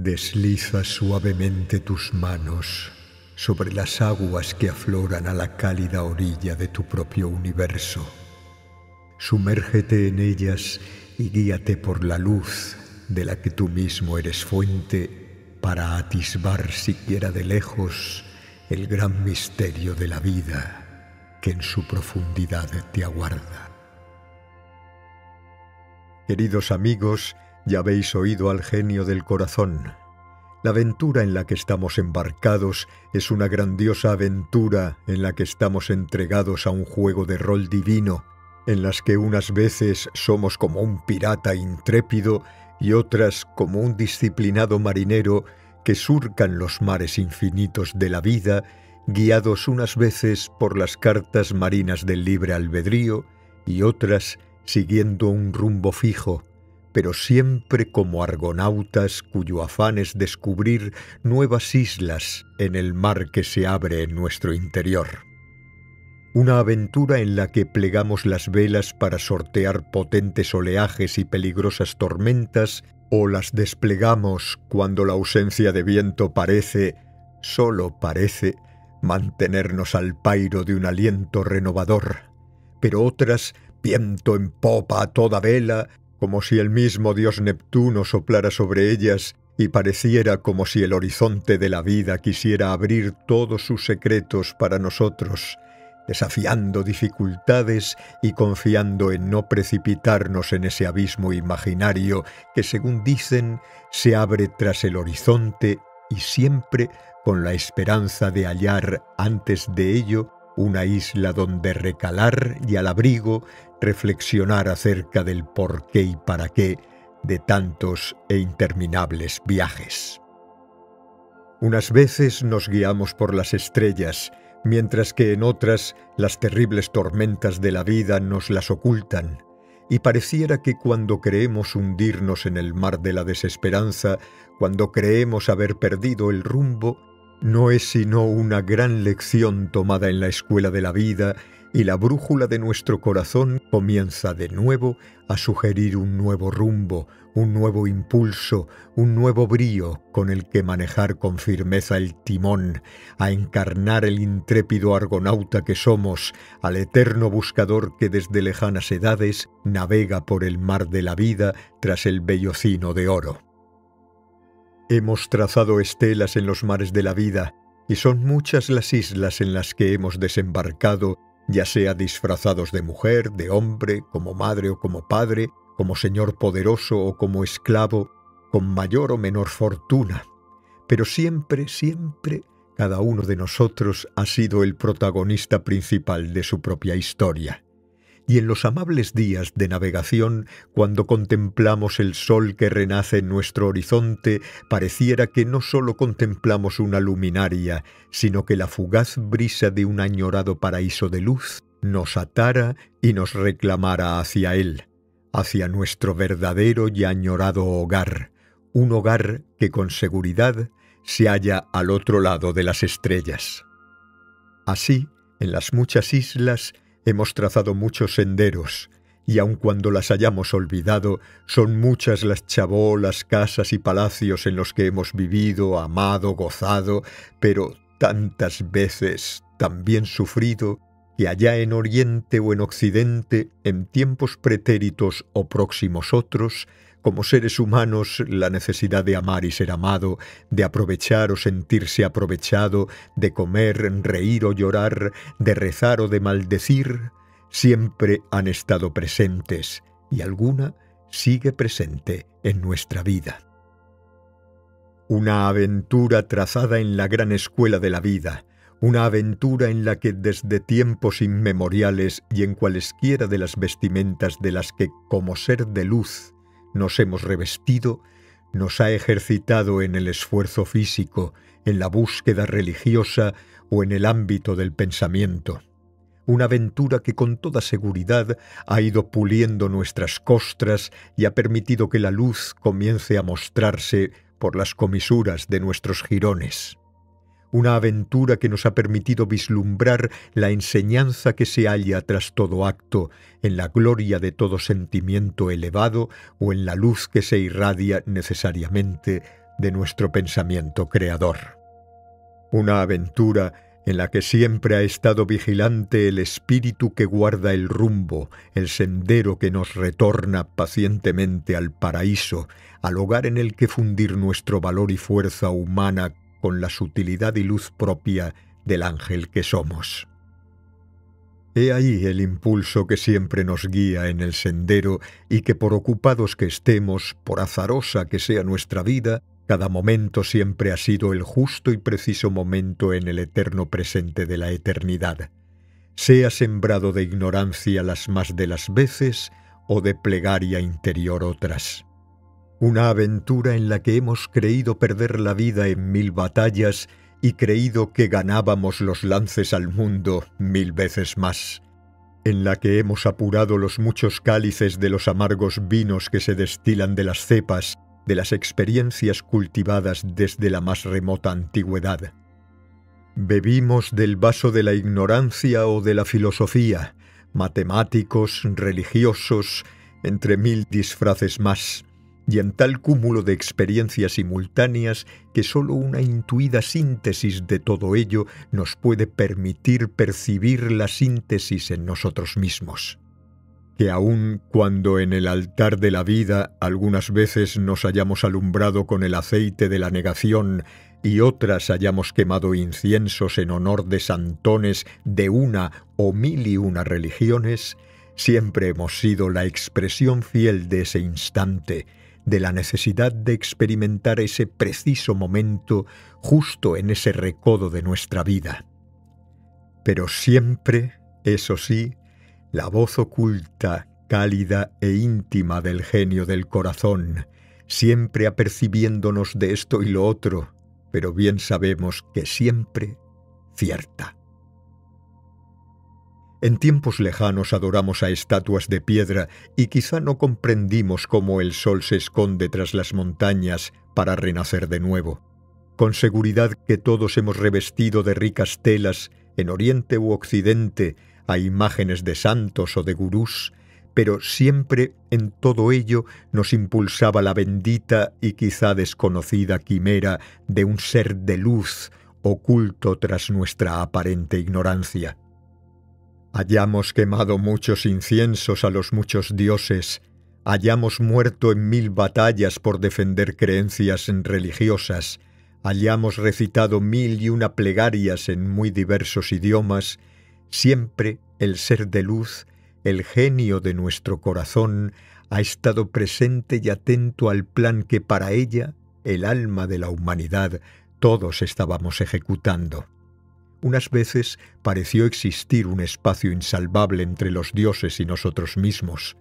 Desliza suavemente tus manos sobre las aguas que afloran a la cálida orilla de tu propio universo. Sumérgete en ellas y guíate por la luz de la que tú mismo eres fuente para atisbar siquiera de lejos el gran misterio de la vida que en su profundidad te aguarda. Queridos amigos, ya habéis oído al genio del corazón. La aventura en la que estamos embarcados es una grandiosa aventura en la que estamos entregados a un juego de rol divino, en las que unas veces somos como un pirata intrépido y otras como un disciplinado marinero que surcan los mares infinitos de la vida, guiados unas veces por las cartas marinas del libre albedrío y otras siguiendo un rumbo fijo, pero siempre como argonautas cuyo afán es descubrir nuevas islas en el mar que se abre en nuestro interior. Una aventura en la que plegamos las velas para sortear potentes oleajes y peligrosas tormentas, o las desplegamos cuando la ausencia de viento parece, solo parece, mantenernos al pairo de un aliento renovador, pero otras, viento en popa a toda vela, como si el mismo dios Neptuno soplara sobre ellas y pareciera como si el horizonte de la vida quisiera abrir todos sus secretos para nosotros, desafiando dificultades y confiando en no precipitarnos en ese abismo imaginario que, según dicen, se abre tras el horizonte y siempre con la esperanza de hallar antes de ello una isla donde recalar y al abrigo reflexionar acerca del por qué y para qué de tantos e interminables viajes. Unas veces nos guiamos por las estrellas, mientras que en otras las terribles tormentas de la vida nos las ocultan, y pareciera que cuando creemos hundirnos en el mar de la desesperanza, cuando creemos haber perdido el rumbo, no es sino una gran lección tomada en la escuela de la vida, y la brújula de nuestro corazón comienza de nuevo a sugerir un nuevo rumbo, un nuevo impulso, un nuevo brío con el que manejar con firmeza el timón, a encarnar el intrépido argonauta que somos, al eterno buscador que desde lejanas edades navega por el mar de la vida tras el vellocino de oro. Hemos trazado estelas en los mares de la vida, y son muchas las islas en las que hemos desembarcado, ya sea disfrazados de mujer, de hombre, como madre o como padre, como señor poderoso o como esclavo, con mayor o menor fortuna. Pero siempre, siempre, cada uno de nosotros ha sido el protagonista principal de su propia historia. Y en los amables días de navegación, cuando contemplamos el sol que renace en nuestro horizonte, pareciera que no solo contemplamos una luminaria, sino que la fugaz brisa de un añorado paraíso de luz nos atara y nos reclamara hacia él, hacia nuestro verdadero y añorado hogar, un hogar que con seguridad se halla al otro lado de las estrellas. Así, en las muchas islas, hemos trazado muchos senderos, y aun cuando las hayamos olvidado, son muchas las chabolas, casas y palacios en los que hemos vivido, amado, gozado, pero tantas veces también sufrido, que allá en Oriente o en Occidente, en tiempos pretéritos o próximos otros, como seres humanos, la necesidad de amar y ser amado, de aprovechar o sentirse aprovechado, de comer, reír o llorar, de rezar o de maldecir, siempre han estado presentes, y alguna sigue presente en nuestra vida. Una aventura trazada en la gran escuela de la vida, una aventura en la que desde tiempos inmemoriales y en cualesquiera de las vestimentas de las que, como ser de luz, nos hemos revestido, nos ha ejercitado en el esfuerzo físico, en la búsqueda religiosa o en el ámbito del pensamiento. Una aventura que con toda seguridad ha ido puliendo nuestras costras y ha permitido que la luz comience a mostrarse por las comisuras de nuestros jirones. Una aventura que nos ha permitido vislumbrar la enseñanza que se halla tras todo acto, en la gloria de todo sentimiento elevado o en la luz que se irradia necesariamente de nuestro pensamiento creador. Una aventura en la que siempre ha estado vigilante el espíritu que guarda el rumbo, el sendero que nos retorna pacientemente al paraíso, al hogar en el que fundir nuestro valor y fuerza humana con la sutilidad y luz propia del ángel que somos. He ahí el impulso que siempre nos guía en el sendero y que por ocupados que estemos, por azarosa que sea nuestra vida, cada momento siempre ha sido el justo y preciso momento en el eterno presente de la eternidad. Sea sembrado de ignorancia las más de las veces o de plegaria interior otras. Una aventura en la que hemos creído perder la vida en 1000 batallas y creído que ganábamos los lances al mundo 1000 veces más. En la que hemos apurado los muchos cálices de los amargos vinos que se destilan de las cepas, de las experiencias cultivadas desde la más remota antigüedad. Bebimos del vaso de la ignorancia o de la filosofía, matemáticos, religiosos, entre 1000 disfraces más, y en tal cúmulo de experiencias simultáneas que sólo una intuida síntesis de todo ello nos puede permitir percibir la síntesis en nosotros mismos. Que aun cuando en el altar de la vida algunas veces nos hayamos alumbrado con el aceite de la negación y otras hayamos quemado inciensos en honor de santones de una o 1001 religiones, siempre hemos sido la expresión fiel de ese instante, de la necesidad de experimentar ese preciso momento justo en ese recodo de nuestra vida. Pero siempre, eso sí, la voz oculta, cálida e íntima del genio del corazón, siempre apercibiéndonos de esto y lo otro, pero bien sabemos que siempre cierta. En tiempos lejanos adoramos a estatuas de piedra y quizá no comprendimos cómo el sol se esconde tras las montañas para renacer de nuevo. Con seguridad que todos hemos revestido de ricas telas, en Oriente u Occidente, a imágenes de santos o de gurús, pero siempre en todo ello nos impulsaba la bendita y quizá desconocida quimera de un ser de luz oculto tras nuestra aparente ignorancia. Hayamos quemado muchos inciensos a los muchos dioses, hayamos muerto en 1000 batallas por defender creencias religiosas, hayamos recitado 1001 plegarias en muy diversos idiomas, siempre el ser de luz, el genio de nuestro corazón, ha estado presente y atento al plan que para ella, el alma de la humanidad, todos estábamos ejecutando. Unas veces pareció existir un espacio insalvable entre los dioses y nosotros mismos.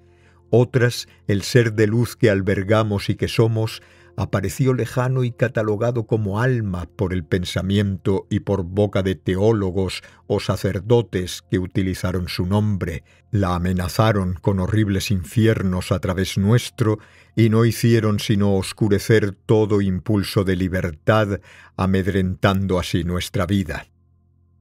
Otras, el ser de luz que albergamos y que somos, apareció lejano y catalogado como alma por el pensamiento y por boca de teólogos o sacerdotes que utilizaron su nombre, la amenazaron con horribles infiernos a través nuestro y no hicieron sino oscurecer todo impulso de libertad, amedrentando así nuestra vida.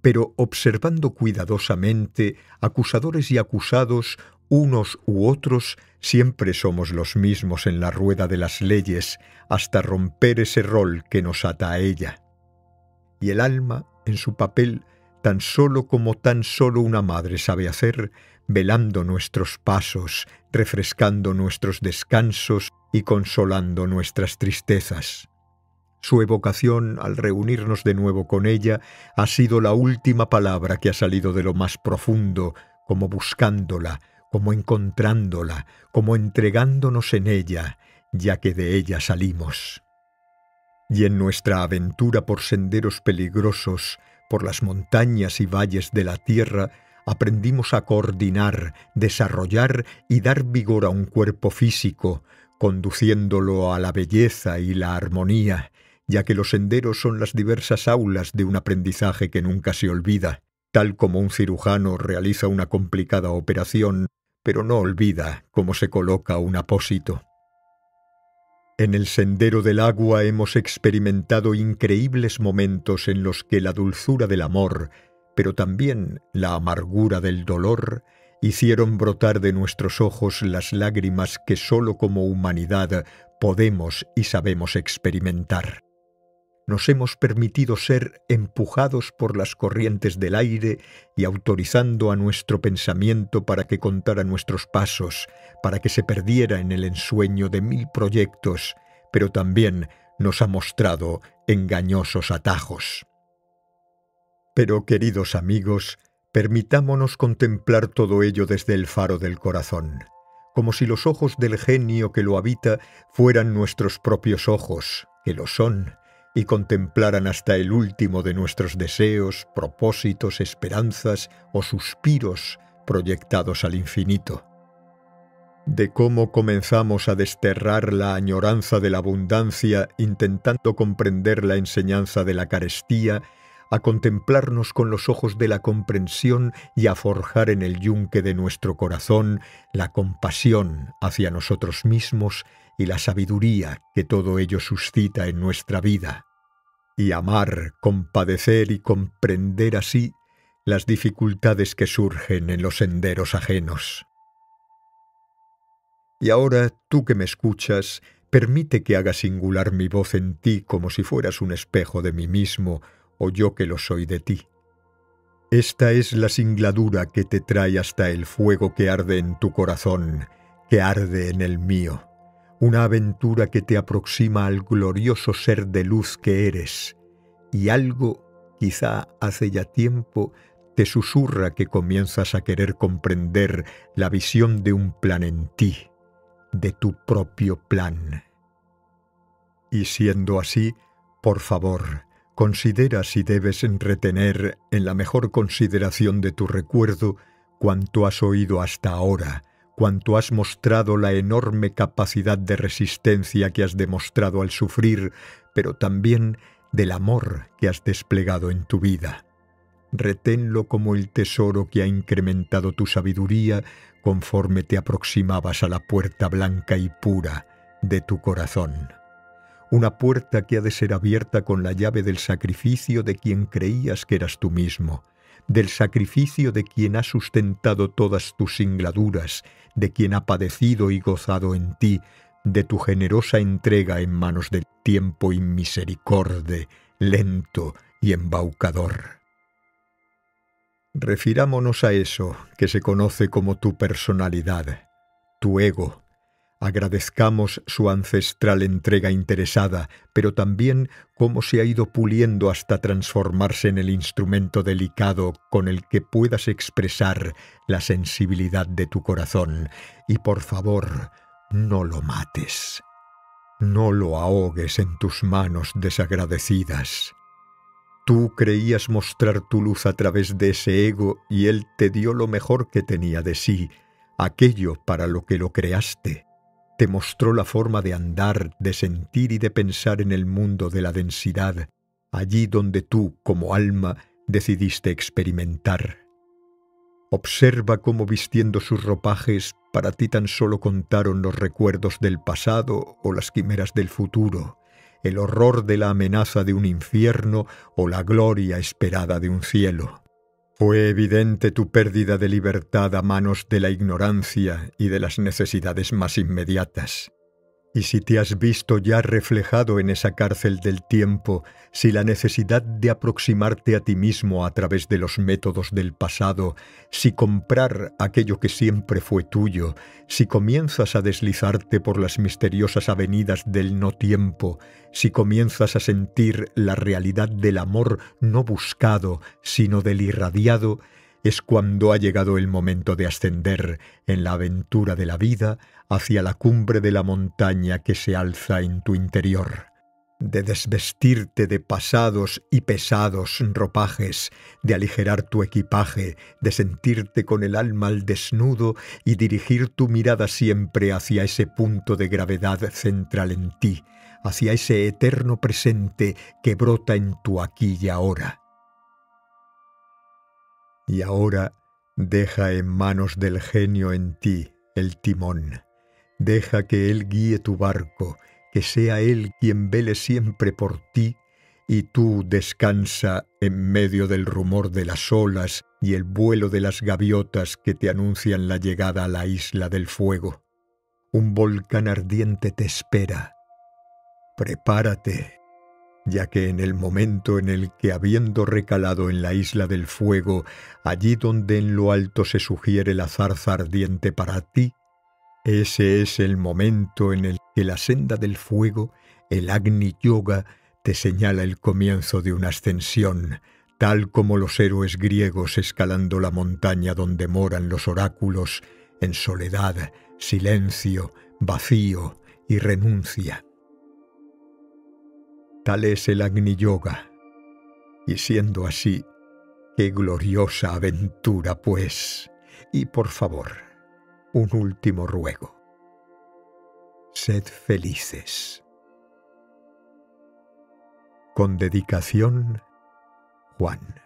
Pero observando cuidadosamente, acusadores y acusados, unos u otros, siempre somos los mismos en la rueda de las leyes, hasta romper ese rol que nos ata a ella. Y el alma, en su papel, tan solo como tan solo una madre sabe hacer, velando nuestros pasos, refrescando nuestros descansos y consolando nuestras tristezas. Su evocación, al reunirnos de nuevo con ella, ha sido la última palabra que ha salido de lo más profundo, como buscándola, como encontrándola, como entregándonos en ella, ya que de ella salimos. Y en nuestra aventura por senderos peligrosos, por las montañas y valles de la tierra, aprendimos a coordinar, desarrollar y dar vigor a un cuerpo físico, conduciéndolo a la belleza y la armonía, ya que los senderos son las diversas aulas de un aprendizaje que nunca se olvida, tal como un cirujano realiza una complicada operación, pero no olvida cómo se coloca un apósito. En el sendero del agua hemos experimentado increíbles momentos en los que la dulzura del amor, pero también la amargura del dolor, hicieron brotar de nuestros ojos las lágrimas que sólo como humanidad podemos y sabemos experimentar. Nos hemos permitido ser empujados por las corrientes del aire y autorizando a nuestro pensamiento para que contara nuestros pasos, para que se perdiera en el ensueño de mil proyectos, pero también nos ha mostrado engañosos atajos. Pero, queridos amigos, permitámonos contemplar todo ello desde el faro del corazón, como si los ojos del genio que lo habita fueran nuestros propios ojos, que lo son, y contemplaran hasta el último de nuestros deseos, propósitos, esperanzas o suspiros proyectados al infinito. De cómo comenzamos a desterrar la añoranza de la abundancia intentando comprender la enseñanza de la carestía, a contemplarnos con los ojos de la comprensión y a forjar en el yunque de nuestro corazón la compasión hacia nosotros mismos y la sabiduría que todo ello suscita en nuestra vida. Y amar, compadecer y comprender así las dificultades que surgen en los senderos ajenos. Y ahora, tú que me escuchas, permite que haga singular mi voz en ti como si fueras un espejo de mí mismo, o yo que lo soy de ti. Esta es la singladura que te trae hasta el fuego que arde en tu corazón, que arde en el mío, una aventura que te aproxima al glorioso ser de luz que eres, y algo, quizá hace ya tiempo, te susurra que comienzas a querer comprender la visión de un plan en ti, de tu propio plan. Y siendo así, por favor, considera si debes retener en la mejor consideración de tu recuerdo cuanto has oído hasta ahora, cuanto has mostrado la enorme capacidad de resistencia que has demostrado al sufrir, pero también del amor que has desplegado en tu vida. Reténlo como el tesoro que ha incrementado tu sabiduría conforme te aproximabas a la puerta blanca y pura de tu corazón. Una puerta que ha de ser abierta con la llave del sacrificio de quien creías que eras tú mismo, del sacrificio de quien ha sustentado todas tus singladuras, de quien ha padecido y gozado en ti, de tu generosa entrega en manos del tiempo inmisericorde, lento y embaucador. Refirámonos a eso que se conoce como tu personalidad, tu ego. Agradezcamos su ancestral entrega interesada, pero también cómo se ha ido puliendo hasta transformarse en el instrumento delicado con el que puedas expresar la sensibilidad de tu corazón. Y por favor, no lo mates. No lo ahogues en tus manos desagradecidas. Tú creías mostrar tu luz a través de ese ego y él te dio lo mejor que tenía de sí, aquello para lo que lo creaste. Te mostró la forma de andar, de sentir y de pensar en el mundo de la densidad, allí donde tú, como alma, decidiste experimentar. Observa cómo vistiendo sus ropajes, para ti tan solo contaron los recuerdos del pasado o las quimeras del futuro, el horror de la amenaza de un infierno o la gloria esperada de un cielo. Fue evidente tu pérdida de libertad a manos de la ignorancia y de las necesidades más inmediatas. Y si te has visto ya reflejado en esa cárcel del tiempo, si la necesidad de aproximarte a ti mismo a través de los métodos del pasado, si comprar aquello que siempre fue tuyo, si comienzas a deslizarte por las misteriosas avenidas del no tiempo, si comienzas a sentir la realidad del amor no buscado, sino del irradiado, es cuando ha llegado el momento de ascender en la aventura de la vida hacia la cumbre de la montaña que se alza en tu interior, de desvestirte de pasados y pesados ropajes, de aligerar tu equipaje, de sentirte con el alma al desnudo y dirigir tu mirada siempre hacia ese punto de gravedad central en ti, hacia ese eterno presente que brota en tu aquí y ahora. Y ahora deja en manos del genio en ti el timón. Deja que él guíe tu barco, que sea él quien vele siempre por ti, y tú descansa en medio del rumor de las olas y el vuelo de las gaviotas que te anuncian la llegada a la isla del fuego. un volcán ardiente te espera. Prepárate, ya que en el momento en el que, habiendo recalado en la isla del fuego, allí donde en lo alto se sugiere la zarza ardiente para ti, ese es el momento en el que la senda del fuego, el Agni Yoga, te señala el comienzo de una ascensión, tal como los héroes griegos escalando la montaña donde moran los oráculos, en soledad, silencio, vacío y renuncia. Tal es el Agni Yoga, y siendo así, qué gloriosa aventura, pues. Y por favor, un último ruego. Sed felices. Con dedicación, Juan.